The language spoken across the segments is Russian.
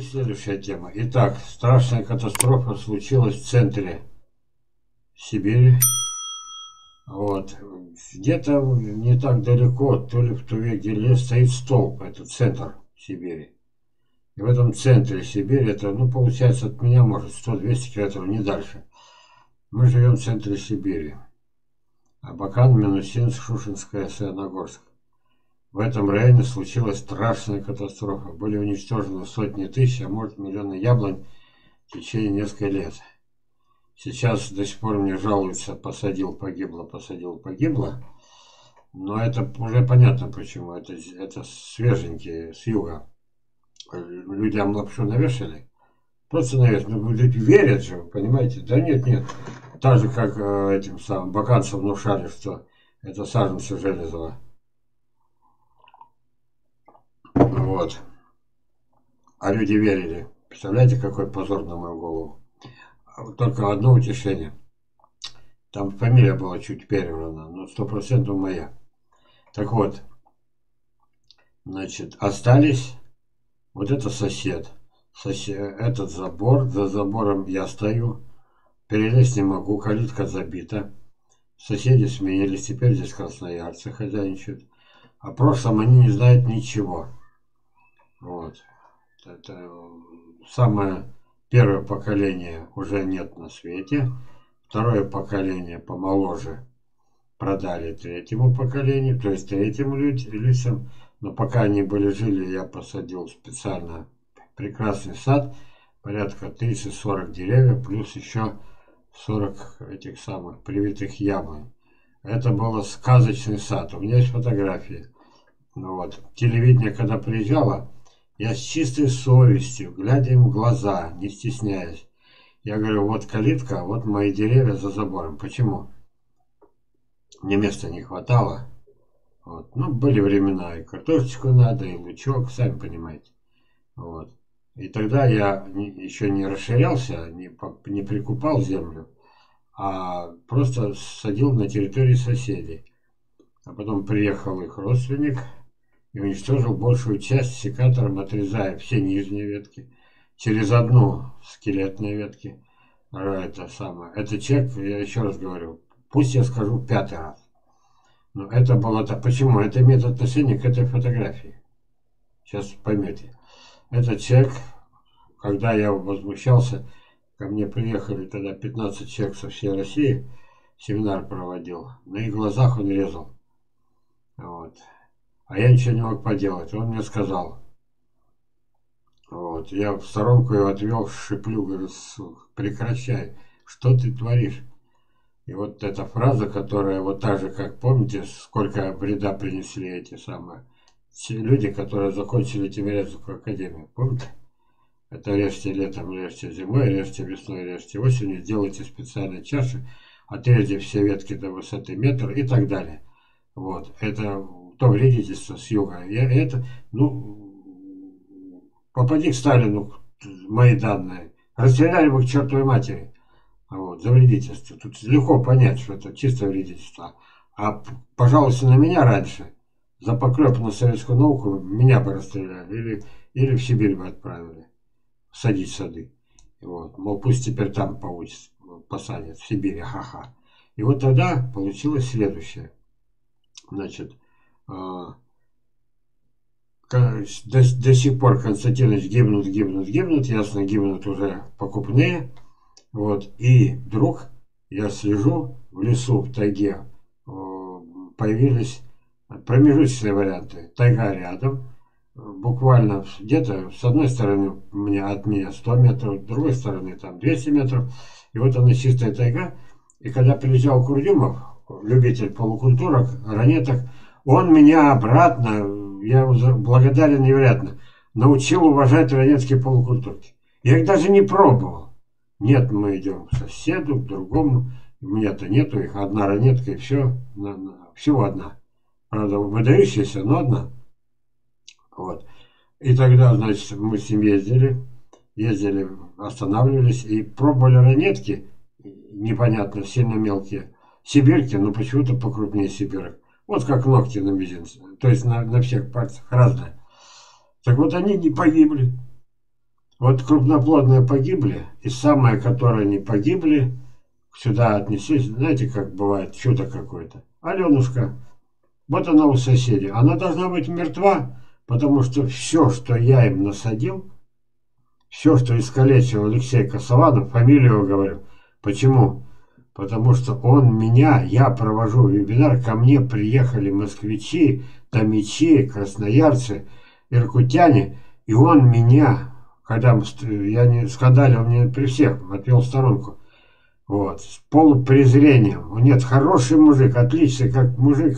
Следующая тема. Итак, страшная катастрофа случилась в центре Сибири. Вот. Где-то не так далеко, то ли в Туверге, где стоит столб, это центр Сибири. И в этом центре Сибири, это, ну, получается, от меня, может, 100-200 километров, не дальше. Мы живем в центре Сибири. Абакан, Минусинск, Шушинская, Саяногорск. В этом районе случилась страшная катастрофа. Были уничтожены сотни тысяч, а может, миллионы яблонь в течение нескольких лет. Сейчас до сих пор мне жалуются, посадил, погибло. Но это уже понятно почему. Это свеженькие с юга. Людям лапшу навешали. Просто навешали. Ну, люди верят же, вы понимаете? Да нет, нет. Так же, как этим самым баканцам внушали, что это саженцы Железова. Вот. А люди верили. Представляете, какой позор на мою голову. Только одно утешение. Там фамилия была чуть переврана, но 100% моя. Так вот, значит, остались. Вот это сосед. Этот забор, за забором я стою. Перелезть не могу, калитка забита. Соседи сменились, теперь здесь красноярцы хозяйничают. О прошлом они не знают ничего. Вот. Это самое... Первое поколение уже нет на свете, второе поколение помоложе продали третьему поколению, то есть третьим людям. Но пока они были жили, я посадил специально прекрасный сад, порядка 30-40 деревьев, плюс еще 40 этих самых привитых яблонь. Это был сказочный сад, у меня есть фотографии. Вот. Телевидение, когда приезжало, я с чистой совестью, глядя им в глаза, не стесняясь, я говорю, вот калитка, вот мои деревья за забором. Почему? Мне места не хватало. Вот. Ну, были времена, и картошечку надо, и лучок, сами понимаете. Вот. И тогда я еще не расширялся, не прикупал землю, а просто садил на территории соседей. А потом приехал их родственник и уничтожил большую часть секатором, отрезая все нижние ветки, через одну скелетные ветки. Это самое. Это человек, я еще раз говорю, пусть я скажу 5-й раз. Но это было... Почему? Это имеет отношение к этой фотографии. Сейчас поймете. Этот человек, когда я возмущался, ко мне приехали тогда 15 человек со всей России, семинар проводил. На их глазах он резал. Вот. А я ничего не мог поделать. Он мне сказал. Вот. Я в сторонку его отвел, шиплю, говорю, прекращай. Что ты творишь? И вот эта фраза, которая вот так же, как помните, сколько вреда принесли эти самые люди, которые закончили Тимирязевскую академию. Помните? Это режьте летом, режьте зимой, режьте весной, режьте осенью, делайте специальные чаши, отрежьте все ветки до высоты метра и так далее. Вот. Это... то вредительство с юга. Я это, ну, попади к Сталину, мои данные. Расстреляли бы к чертовой матери. Вот, за вредительство. Тут легко понять, что это чисто вредительство. А пожалуйста на меня раньше, за поклеп на советскую науку, меня бы расстреляли. Или в Сибирь бы отправили. Садить сады. Вот. Мол, пусть теперь там посадят. В Сибири. Ха-ха. И вот тогда получилось следующее. Значит, до сих пор, Константинович, гибнут, ясно, гибнут уже покупные. Вот. И вдруг я слежу, в лесу, в тайге появились промежуточные варианты. Тайга рядом, буквально где-то с одной стороны от меня 100 метров, с другой стороны там 200 метров. И вот она чистая тайга. И когда прилетел Курдюмов, любитель полукультурок, ранеток, он меня обратно, я благодарен невероятно, научил уважать ранецкие полукультурки. Я их даже не пробовал. Нет, мы идем к соседу, к другому. У меня-то нету их. Одна ранетка и все. Всего одна. Правда, выдающаяся, но одна. Вот. И тогда, значит, мы с ним ездили, останавливались и пробовали ранетки, непонятно, сильно мелкие. Сибирки, но почему-то покрупнее сибирок. Вот как ногти на мизинце, то есть на всех пальцах разные. Так вот они не погибли. Вот крупноплодные погибли, и самые, которые не погибли, сюда отнеслись, знаете, как бывает, чудо какое-то. Алёнушка, вот она у соседей, она должна быть мертва, потому что все, что я им насадил, все, что искалечил Алексей Косованов, фамилию его говорю. Почему? Потому что он меня, я провожу вебинар, ко мне приехали москвичи, томичи, красноярцы, иркутяне, и он меня, когда я не скандалил, мне при всех отвел в сторонку. Вот, с полупрезрением. Нет, хороший мужик, отличный, как мужик,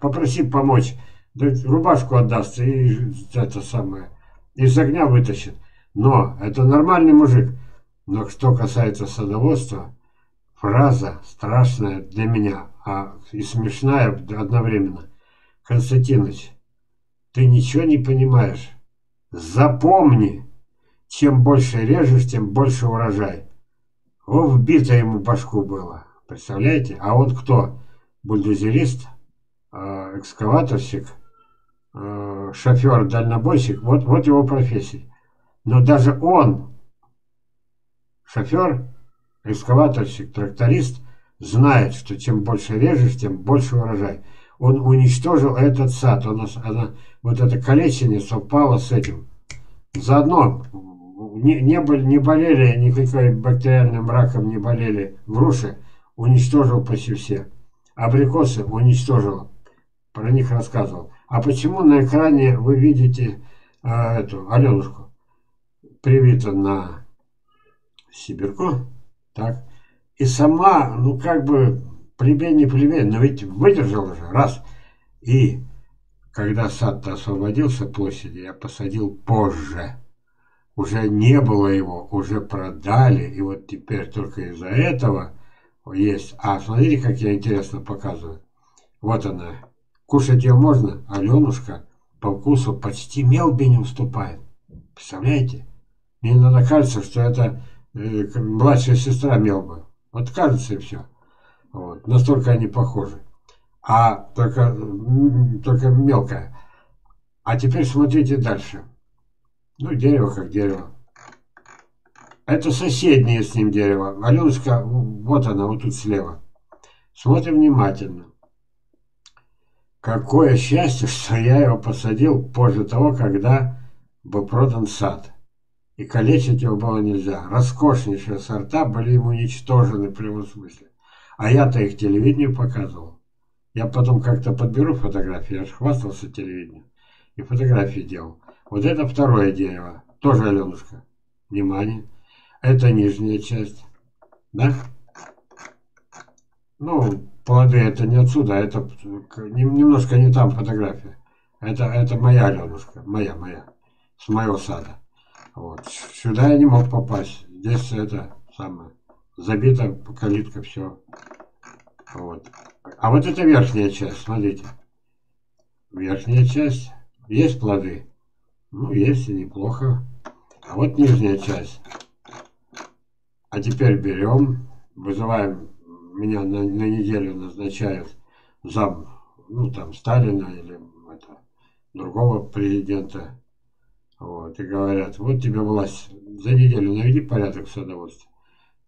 попроси помочь, рубашку отдаст и это самое, из огня вытащит. Но это нормальный мужик. Но что касается садоводства, фраза страшная для меня, а и смешная одновременно. Константинович, ты ничего не понимаешь. Запомни, чем больше режешь, тем больше урожай. О, вбито ему башку было. Представляете? А он кто? Бульдозерист, экскаваторщик, шофер, дальнобойщик. Вот его профессия. Но даже он, шофер, экскаваторщик, тракторист, знает, что чем больше режешь, тем больше урожай. Он уничтожил этот сад. Вот это калечение совпало с этим. Заодно не болели, никаким бактериальным раком не болели. Груши уничтожил почти все. Абрикосы уничтожил. Про них рассказывал. А почему на экране вы видите эту Алёнушку? Привита на сибирку. Так. И сама, ну как бы, плебень не плебень, но ведь выдержал уже. Раз. И когда сад-то освободился площади, я посадил позже. Уже не было его, уже продали. И вот теперь только из-за этого есть. А смотрите, как я интересно показываю. Вот она. Кушать ее можно. Алёнушка по вкусу почти Мелбе не уступает. Представляете? Мне иногда кажется, что это младшая сестра Мелбы. Вот кажется и все. Вот. Настолько они похожи. А только мелкая. А теперь смотрите дальше. Ну, дерево как дерево. Это соседнее с ним дерево. Алёнушка, вот она, вот тут слева. Смотрим внимательно. Какое счастье, что я его посадил позже того, когда был продан сад. И калечить его было нельзя. Роскошнейшие сорта были ему уничтожены в прямом смысле. А я-то их телевидению показывал. Я потом как-то подберу фотографии. Я же хвастался телевидением. И фотографии делал. Вот это второе дерево. Тоже Алёнушка. Внимание. Это нижняя часть. Да? Ну, плоды это не отсюда. Это немножко не там фотография. Это моя Алёнушка. Моя. С моего сада. Вот. Сюда я не мог попасть. Здесь это самое. Забита калитка, все. Вот. А вот это верхняя часть, смотрите. Верхняя часть. Есть плоды? Ну, есть, и неплохо. А вот нижняя часть. А теперь берем, вызываем, меня на неделю назначают зам, ну, там, Сталина или это, другого президента. Вот, и говорят, вот тебе власть, за неделю наведи порядок в садоводстве.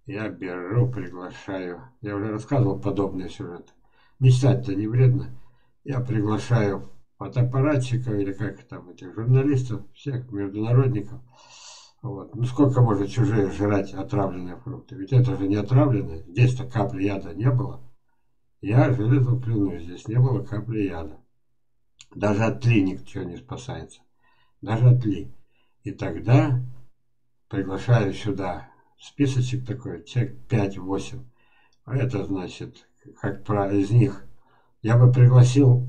Я беру, приглашаю. Я уже рассказывал подобные сюжеты. Мечтать-то не вредно. Я приглашаю фотоаппаратчиков или как там этих журналистов, всех международников. Вот. Ну сколько может чужие жрать отравленные фрукты? Ведь это же не отравленные. Здесь-то капли яда не было. Я Железов клянусь, здесь не было капли яда. Даже от тли никто не спасается. Даже от тли. И тогда приглашаю сюда. Списочек такой, человек 5-8. Это значит, как из них. Я бы пригласил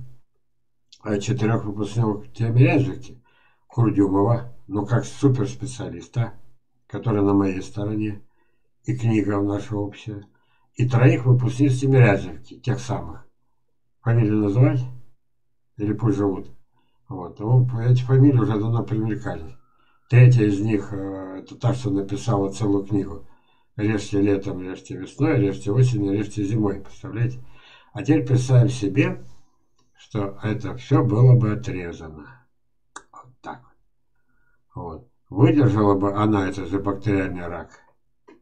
4 выпускников Тимирязевки, Курдюмова, ну как суперспециалиста, который на моей стороне, и книга наша общая, и 3 выпускниц Тимирязевки, тех самых. Фамилию называть? Или пусть живут? Вот. Эти фамилии уже давно привлекались. 3-я из них, это та, что написала целую книгу. Режьте летом, режьте весной, режьте осенью, режьте зимой. Представляете? А теперь представим себе, что это все было бы отрезано. Вот так вот. Выдержала бы она этот же бактериальный рак.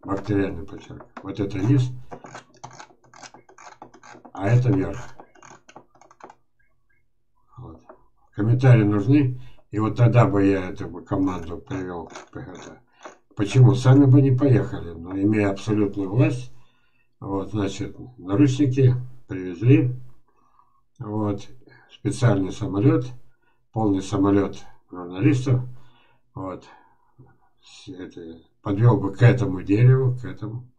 Бактериальный почерк. Вот это низ, а это вверх. Вот. Комментарии нужны. И вот тогда бы я эту команду привел к ПХТ. Почему? Сами бы не поехали. Но имея абсолютную власть, вот, значит, наручники привезли. Вот, специальный самолет, полный самолет журналистов. Вот, подвел бы к этому дереву, к этому.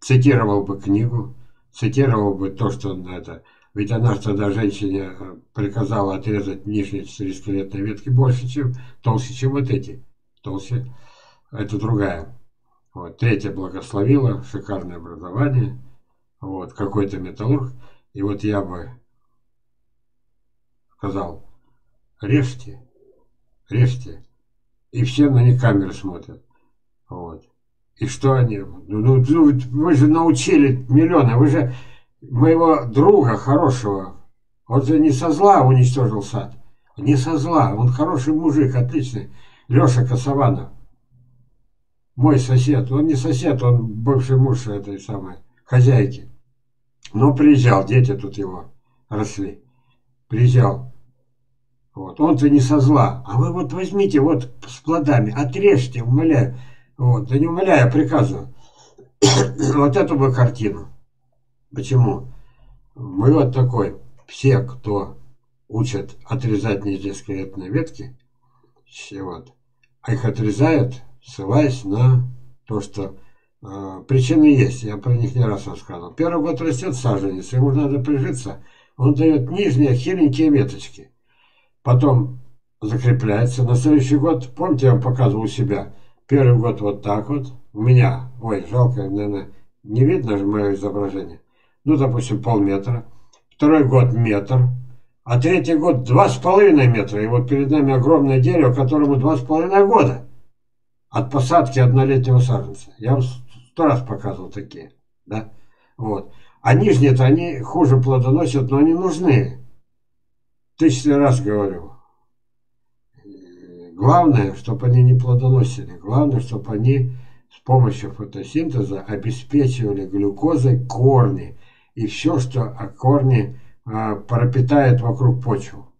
Цитировал бы книгу, цитировал бы то, что он это... Ведь она тогда женщине приказала отрезать нижние 4 скелетные ветки больше, чем, толще, чем вот эти. Толще. Это другая. Вот. Третья благословила, шикарное образование. Вот. Какой-то металлург. И вот я бы сказал, режьте, режьте. И все на них камеры смотрят. Вот. И что они? Ну, вы же научили миллионы, вы же... Моего друга хорошего, он же не со зла уничтожил сад, не со зла, он хороший мужик, отличный, Лёша Косованов, мой сосед, он не сосед, он бывший муж этой самой хозяйки, но приезжал, дети тут его росли, приезжал, вот, он-то не со зла, а вы вот возьмите вот с плодами, отрежьте, умоляю, вот, да не умоляю, а приказываю, вот эту бы картину. Почему? Мы вот такой. Все, кто учат отрезать нижнескелетные ветки, все вот, а их отрезают, ссылаясь на то, что причины есть. Я про них не раз рассказывал. Первый год растет саженец, ему надо прижиться. Он дает нижние хиленькие веточки. Потом закрепляется. На следующий год, помните, я вам показывал у себя. Первый год вот так вот. У меня, ой, жалко, наверное, не видно же мое изображение. Ну, допустим, полметра. Второй год метр. А третий год 2,5 метра. И вот перед нами огромное дерево, которому 2,5 года. От посадки однолетнего саженца. Я вам 100 раз показывал такие. Да? Вот. А нижние-то они хуже плодоносят, но они нужны. Тысячи раз говорю. Главное, чтобы они не плодоносили. Главное, чтобы они с помощью фотосинтеза обеспечивали глюкозой корни. И все, что корни пропитает вокруг почву.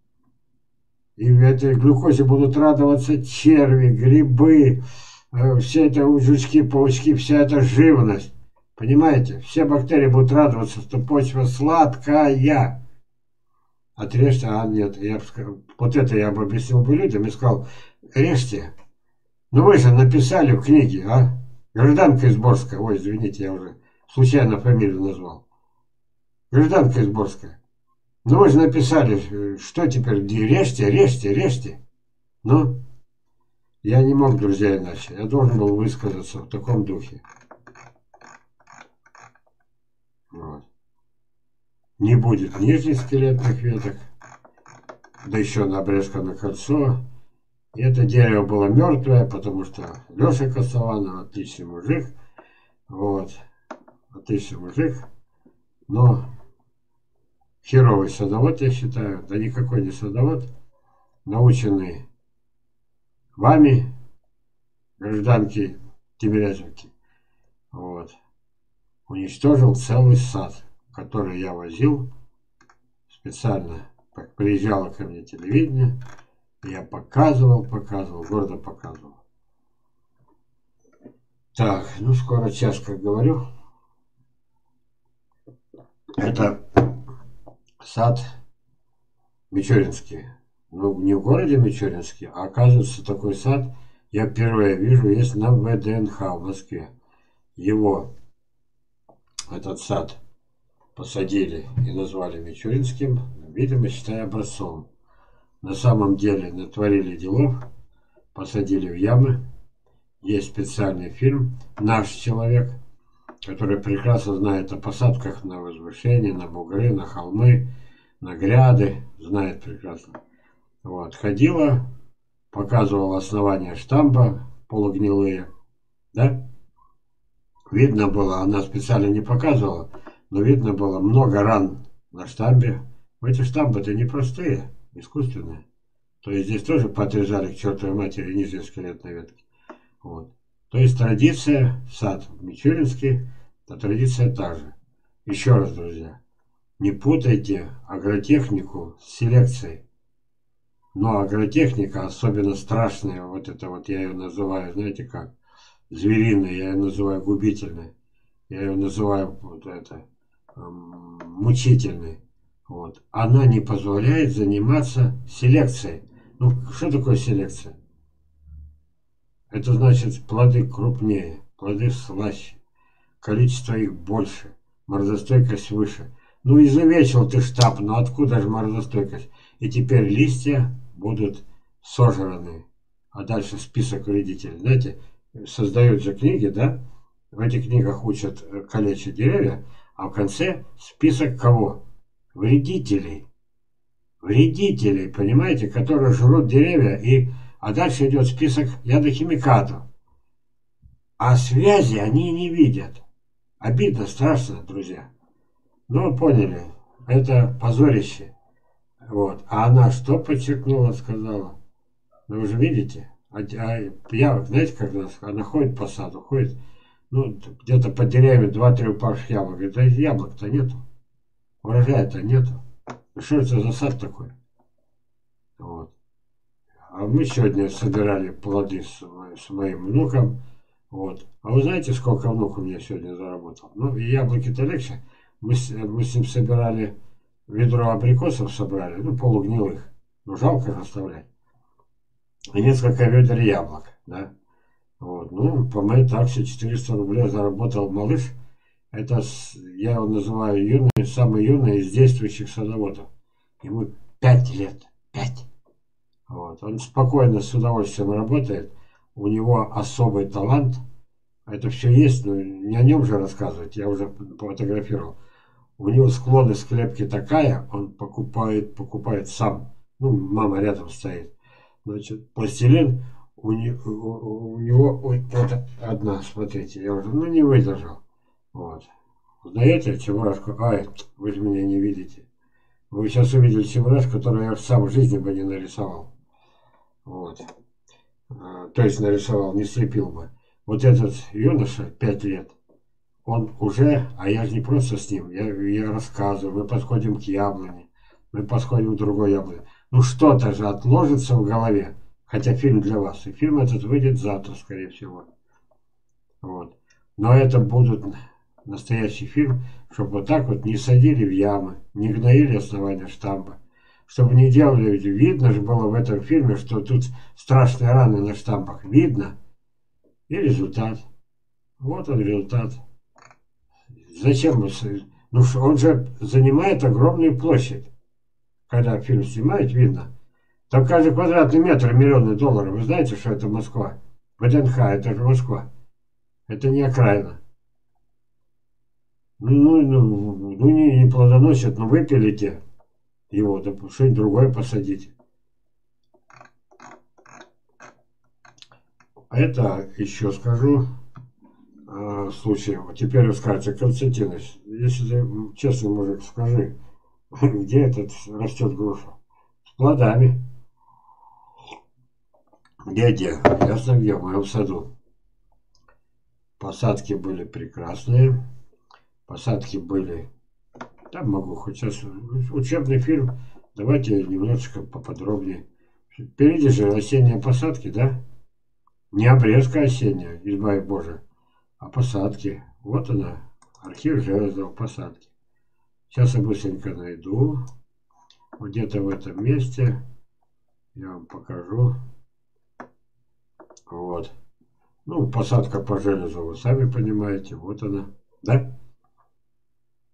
И в этой глюкозе будут радоваться черви, грибы, все это жучки, паучки, вся эта живность. Понимаете? Все бактерии будут радоваться, что почва сладкая. Отрежьте, а нет. Я бы сказал, вот это я бы объяснил бы людям и сказал, режьте. Ну вы же написали в книге, а? Гражданка из Борска. Ой, извините, я уже случайно фамилию назвал. Гражданка из Борска. Ну вы же написали, что теперь, режьте, режьте, режьте. Ну, я не мог, друзья, иначе. Я должен был высказаться в таком духе. Вот. Не будет нижних скелетных веток. Да еще набрезка на кольцо. И это дерево было мертвое, потому что Леша Косованов отличный мужик. Вот. Отличный мужик. Но херовый садовод, я считаю, да никакой не садовод, наученный вами, гражданки Тимирязевки, вот, уничтожил целый сад, который я возил специально, приезжало ко мне телевидение, я показывал, гордо показывал. Так, ну скоро час, как говорю. Это сад Мичуринский. Ну, не в городе Мичуринске, а оказывается, такой сад, я впервые вижу, есть на ВДНХ в Москве. Его, этот сад, посадили и назвали Мичуринским, видимо, считая образцом. На самом деле натворили делов, посадили в ямы. Есть специальный фильм «Наш человек», который прекрасно знает о посадках на возвышение, на бугры, на холмы, на гряды, знает прекрасно. Вот, ходила, показывала основания штамба, полугнилые, да? Видно было, она специально не показывала, но видно было много ран на штамбе. Эти штамбы-то непростые, искусственные. То есть здесь тоже поотрезали к чертовой матери нижние скелетные ветки. Вот. То есть традиция, сад в Мичуринске, а традиция та же. Еще раз, друзья, не путайте агротехнику с селекцией. Но агротехника, особенно страшная, вот это вот, я ее называю, знаете как, звериная, я ее называю губительной, я ее называю вот это, мучительной. Вот. Она не позволяет заниматься селекцией. Ну, что такое селекция? Это значит, плоды крупнее, плоды слаще, количество их больше, морозостойкость выше. Ну, изувечил ты штаб, но откуда же морозостойкость? И теперь листья будут сожраны. А дальше список вредителей. Знаете, создают же книги, да? В этих книгах учат калечить деревья, а в конце список кого? Вредителей. Вредителей, понимаете, которые жрут деревья. И... А дальше идет список ядохимикатов. А связи они не видят. Обидно, страшно, друзья. Ну, поняли, это позорище. Вот. А она что подчеркнула, сказала? Ну, вы же видите, явок, знаете, как раз, она ходит по саду, ходит, ну, где-то под деревьями 2-3 упавших яблок. Говорит, да яблок-то нету, урожая-то нету. Ну, что это за сад такой? Вот. А мы сегодня собирали плоды с моим внуком, вот. А вы знаете, сколько внук у меня сегодня заработал? Ну, и яблоки-то легче. Мы с ним собирали... Ведро абрикосов собрали, ну, полугнилых. Ну, жалко же оставлять. И несколько ведер яблок, да. Вот, ну, по моей такси 400 рублей заработал малыш. Это, я его называю юный, самый юный из действующих садоводов. Ему 5 лет, 5. Вот, он спокойно, с удовольствием работает. У него особый талант. Это все есть, но не о нем же рассказывать, я уже фотографировал. У него склонность к лепке такая, он покупает сам. Ну, мама рядом стоит. Значит, пластилин у него вот одна, смотрите, я уже, ну, не выдержал. Вот. Знаете, чебурашку, ай, вы же меня не видите. Вы сейчас увидели чебурашку, которую я сам в жизни бы не нарисовал. Вот. То есть нарисовал, не слепил бы. Вот этот юноша, 5 лет, он уже, а я же не просто с ним, я рассказываю, мы подходим к яблоне, мы подходим к другой яблоне. Ну что-то же отложится в голове, хотя фильм для вас, и фильм этот выйдет завтра, скорее всего. Вот. Но это будет настоящий фильм, чтобы вот так вот не садили в ямы, не гноили основания штамба, чтобы не делали, ведь видно же было в этом фильме, что тут страшные раны на штамбах, видно, и результат. Вот он результат. Зачем? Ну, он же занимает огромную площадь. Когда фильм снимают, видно. Там каждый квадратный метр миллионы долларов. Вы знаете, что это Москва? ВДНХ, это же Москва. Это не окраина. Ну не плодоносит, но выпилите его, да что-нибудь другое посадите. Это еще скажу. Случай. Вот теперь скажете, Константинович, если ты честный мужик, скажи, где этот растет груша? С плодами. Где? Ясно где, в моем саду. Посадки были прекрасные. Посадки были... Там могу хоть сейчас... Учебный фильм. Давайте немножечко поподробнее. Впереди же осенние посадки, да? Не обрезка осенняя, избави Боже. А посадки. Вот она. Архив Железова. Посадки. Сейчас я быстренько найду. Вот где-то в этом месте. Я вам покажу. Вот. Ну, посадка по Железу. Вы сами понимаете. Вот она. Да?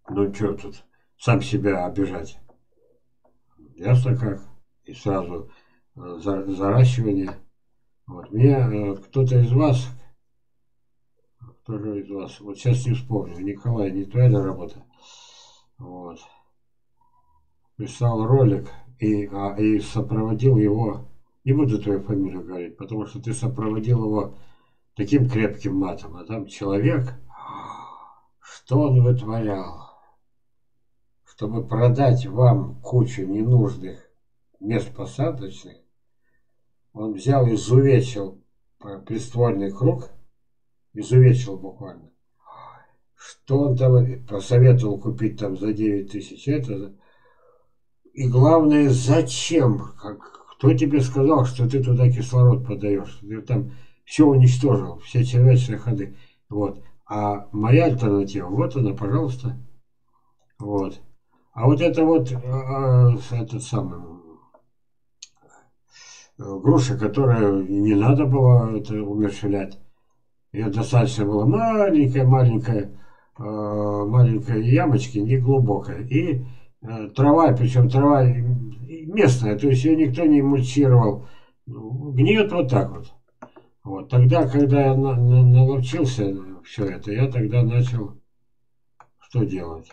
Ну, что тут? Сам себя обижать. Ясно как. И сразу заращивание. Вот. Мне кто-то из вас... из вас. Вот сейчас не вспомню. Николай, не твоя работа. Вот. Писал ролик и сопроводил его. Не буду твою фамилию говорить, потому что ты сопроводил его таким крепким матом. А там человек, что он вытворял, чтобы продать вам кучу ненужных мест посадочных, Он взял и изувечил приствольный круг, изувечил буквально. Что он там посоветовал купить там за 9 тысяч? Это... И главное, зачем? Кто тебе сказал, что ты туда кислород подаешь? Ты там все уничтожил, все червячные ходы. Вот. А моя альтернатива, вот она, пожалуйста. Вот. А вот это вот этот самый груша, которую не надо было это умерщвлять. Ее достаточно было маленькая ямочки, неглубокая. И трава, причем трава местная, то есть ее никто не мульчировал. Гниет вот так вот. Вот. Тогда, когда я наловчился все это, я тогда начал что делать?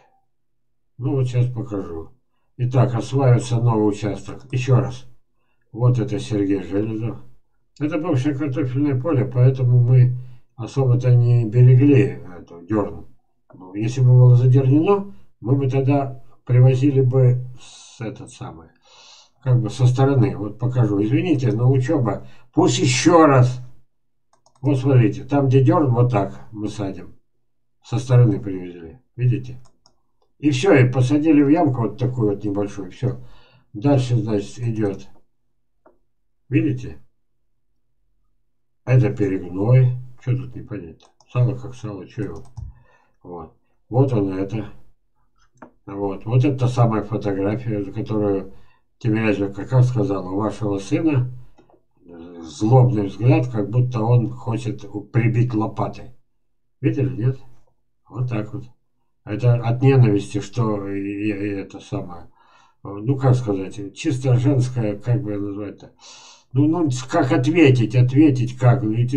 Ну вот сейчас покажу. Итак, осваивается новый участок. Еще раз. Вот это Сергей Железов. Это бывшее картофельное поле, поэтому мы особо-то не берегли эту дерну. Если бы было задернено, мы бы тогда привозили бы с этот самый, как бы со стороны. Вот покажу. Извините, но учеба. Пусть еще раз. Вот смотрите, там где дерн, вот так мы садим. Со стороны привезли. Видите? И все, и посадили в ямку вот такую вот небольшую. Все. Дальше, значит, идет. Видите? Это перегной. Что тут непонятно? Сало как сало, что его? Вот. Вот оно это. Вот. Вот это та самая фотография, которую Тимирязевка, как сказала, у вашего сына злобный взгляд, как будто он хочет прибить лопатой. Видели, нет? Вот так вот. Это от ненависти, что и это самое. Ну, как сказать, чисто женское, как бы назвать-то. Ну, как ответить как? Ведь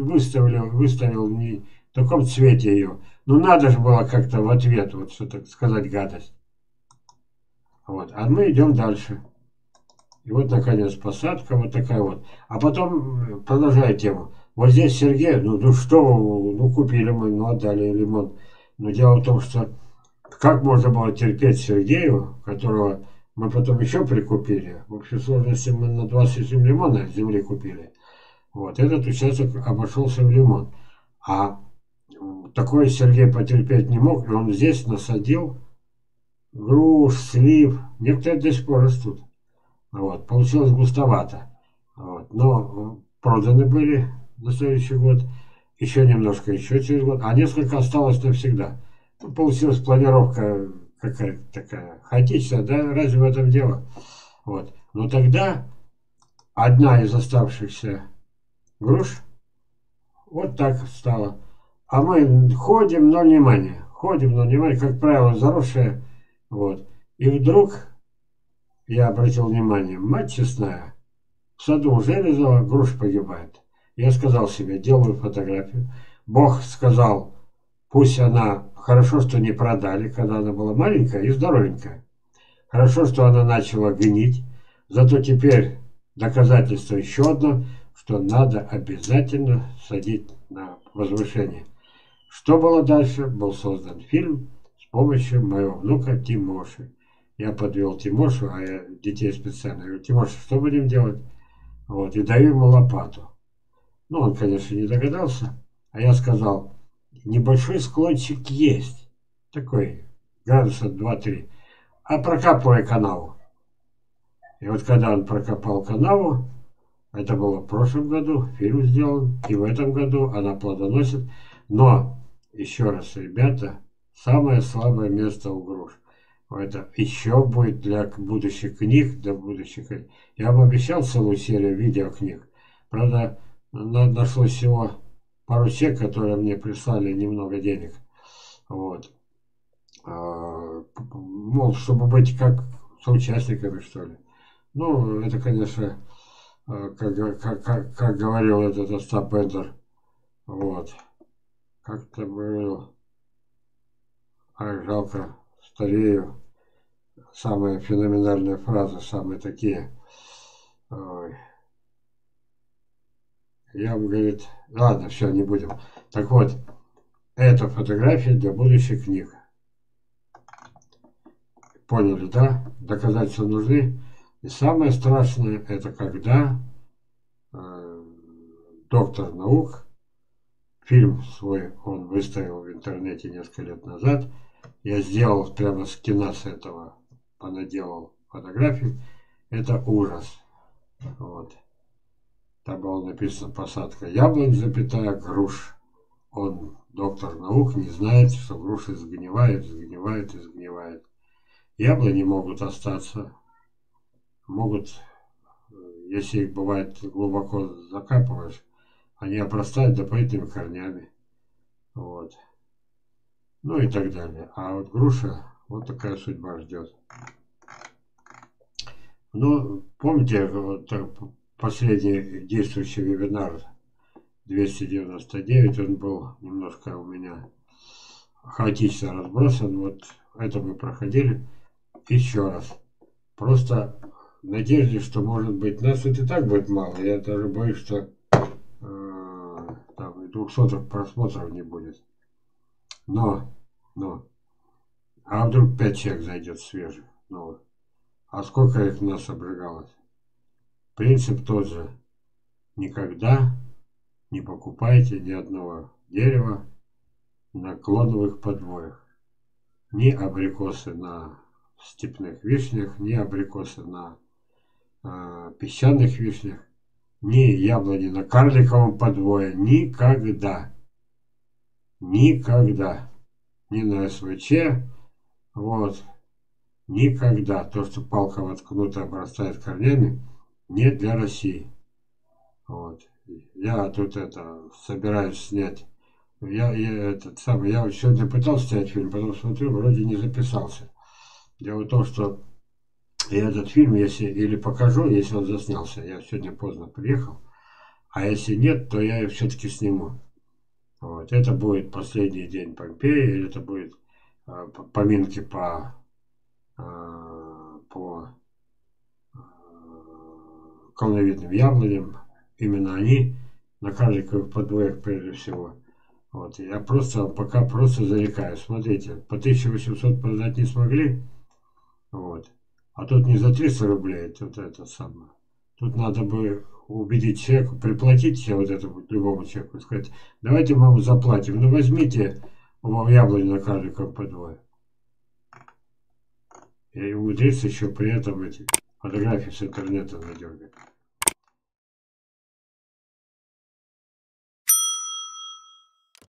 выставил не в таком цвете ее. Ну, надо же было как-то в ответ, вот что-то сказать гадость. Вот, а мы идем дальше. И вот, наконец, посадка вот такая вот. А потом, продолжая тему, вот здесь Сергей, ну что, ну, купили мы, ну, отдали лимон. Но дело в том, что как можно было терпеть Сергею, которого мы потом еще прикупили. В общей сложности мы на 27 лимонов земли купили. Вот, этот участок обошелся в лимон. А такое Сергей потерпеть не мог, и он здесь насадил груш, слив. Некоторые до сих пор растут. Вот, получилось густовато. Вот, но проданы были на следующий год. Еще немножко, еще через год. А несколько осталось навсегда. Ну, получилась планировка какая-то такая хаотичная, да? Разве в этом дело? Вот. Но тогда одна из оставшихся груш вот так стала. А мы ходим, но внимание. Ходим, но внимание, как правило, заросшая. Вот. И вдруг я обратил внимание, мать честная, в саду Железова груш погибает. Я сказал себе, делаю фотографию. Бог сказал, пусть она, хорошо, что не продали, когда она была маленькая и здоровенькая. Хорошо, что она начала гнить. Зато теперь доказательство еще одно, что надо обязательно садить на возвышение. Что было дальше? Был создан фильм с помощью моего внука Тимоши. Я подвел Тимошу, а я детей специально говорю, Тимоша, что будем делать? Вот, и даю ему лопату. Ну, он, конечно, не догадался, а я сказал, небольшой склончик есть, такой, градуса 2-3, а прокапывай канаву. И вот когда он прокопал канаву, это было в прошлом году, фильм сделан, и в этом году она плодоносит. Но, еще раз, ребята, самое слабое место у груш. Это еще будет для будущих книг, для будущих... Я вам обещал целую серию видеокниг, правда... Нашлось всего пару человек, которые мне прислали немного денег. Вот. Мол, чтобы быть как соучастниками, что ли. Ну, это, конечно, как говорил этот Остап Бендер. Вот. Как-то говорил. Ай, жалко, старею. Самые феноменальные фразы, самые такие. Ой. Я вам, говорит, ладно, все, не будем. Так вот, это фотография для будущих книг. Поняли, да? Доказательства нужны. И самое страшное, это когда доктор наук. Фильм свой он выставил в интернете несколько лет назад. Я сделал прямо скина с этого, понаделал фотографии. Это ужас. Вот. Там было написано «Посадка яблонь, запятая, груш». Он, доктор наук, не знает, что груши сгнивают, сгнивают и сгнивают. Яблони могут остаться. Могут, если их бывает глубоко закапываешь, они обрастают дополнительными корнями. Вот. Ну и так далее. А вот груша, вот такая судьба ждет. Ну, помните, вот последний действующий вебинар 299, он был немножко у меня хаотично разбросан. Вот это мы проходили еще раз. Просто в надежде, что, может быть, нас это и так будет мало. Я даже боюсь, что там и 200 просмотров не будет. Но, а вдруг 5 человек зайдет свежих, новых. А сколько их нас обжигалось? Принцип тот же. Никогда не покупайте ни одного дерева на клоновых подвоях. Ни абрикосы на степных вишнях, ни абрикосы на песчаных вишнях, ни яблони на карликовом подвое. Никогда. Никогда. Ни на СВЧ. Вот. Никогда. То, что палка воткнута, обрастает корнями, не для России. Вот. Я тут это собираюсь снять. Я сегодня пытался снять фильм, потом смотрю, вроде не записался. Дело в том, что я этот фильм, если или покажу, если он заснялся, я сегодня поздно приехал, а если нет, то я его все-таки сниму. Вот. Это будет последний день Помпеи, или это будет поминки по колоновидным яблоням. Именно они на карликовых подвоях прежде всего. Вот. Я просто пока зарекаюсь. Смотрите, по 1800 продать не смогли. Вот. А тут не за 300 рублей, тут это самое. Тут надо бы убедить человека, приплатить вот этому любому человеку, сказать: давайте мы вам заплатим, ну возьмите вам яблоню на карликовом подвое. И умудриться еще при этом эти фотографии с интернета надергать.